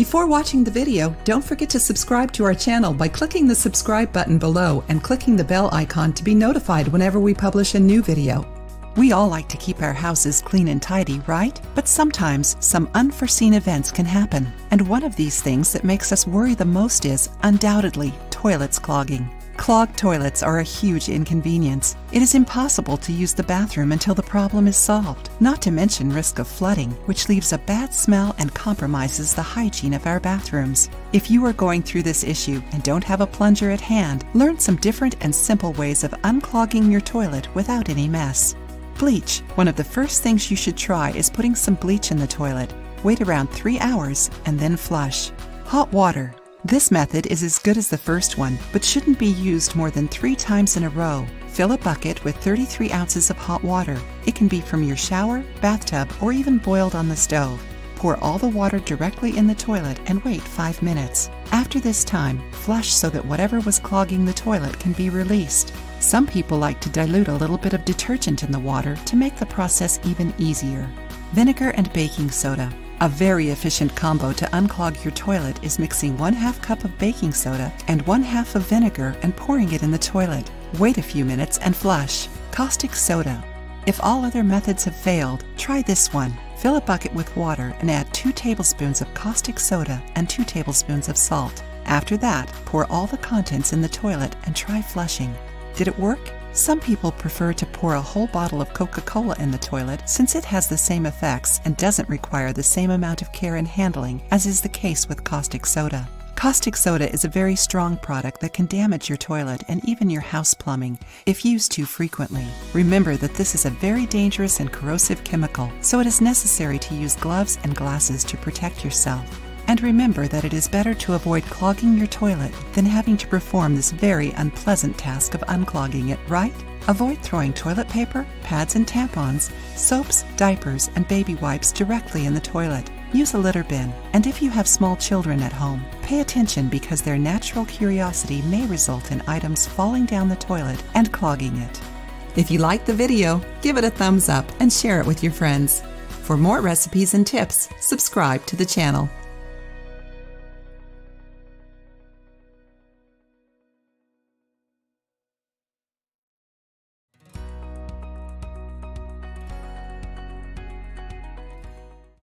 Before watching the video, don't forget to subscribe to our channel by clicking the subscribe button below and clicking the bell icon to be notified whenever we publish a new video. We all like to keep our houses clean and tidy, right? But sometimes some unforeseen events can happen. And one of these things that makes us worry the most is, undoubtedly, toilets clogging. Clogged toilets are a huge inconvenience. It is impossible to use the bathroom until the problem is solved, not to mention risk of flooding, which leaves a bad smell and compromises the hygiene of our bathrooms. If you are going through this issue and don't have a plunger at hand, learn some different and simple ways of unclogging your toilet without any mess. Bleach. One of the first things you should try is putting some bleach in the toilet. Wait around 3 hours and then flush. Hot water. This method is as good as the first one, but shouldn't be used more than 3 times in a row. Fill a bucket with 33 ounces of hot water. It can be from your shower, bathtub, or even boiled on the stove. Pour all the water directly in the toilet and wait 5 minutes. After this time, flush so that whatever was clogging the toilet can be released. Some people like to dilute a little bit of detergent in the water to make the process even easier. Vinegar and baking soda. A very efficient combo to unclog your toilet is mixing 1/2 cup of baking soda and 1/2 of vinegar and pouring it in the toilet. Wait a few minutes and flush. Caustic soda. If all other methods have failed, try this one. Fill a bucket with water and add 2 tablespoons of caustic soda and 2 tablespoons of salt. After that, pour all the contents in the toilet and try flushing. Did it work? Some people prefer to pour a whole bottle of Coca-Cola in the toilet since it has the same effects and doesn't require the same amount of care and handling as is the case with caustic soda. Caustic soda is a very strong product that can damage your toilet and even your house plumbing if used too frequently. Remember that this is a very dangerous and corrosive chemical, so it is necessary to use gloves and glasses to protect yourself. And remember that it is better to avoid clogging your toilet than having to perform this very unpleasant task of unclogging it, right? Avoid throwing toilet paper, pads and tampons, soaps, diapers, and baby wipes directly in the toilet. Use a litter bin, and if you have small children at home, pay attention because their natural curiosity may result in items falling down the toilet and clogging it. If you liked the video, give it a thumbs up and share it with your friends. For more recipes and tips, subscribe to the channel.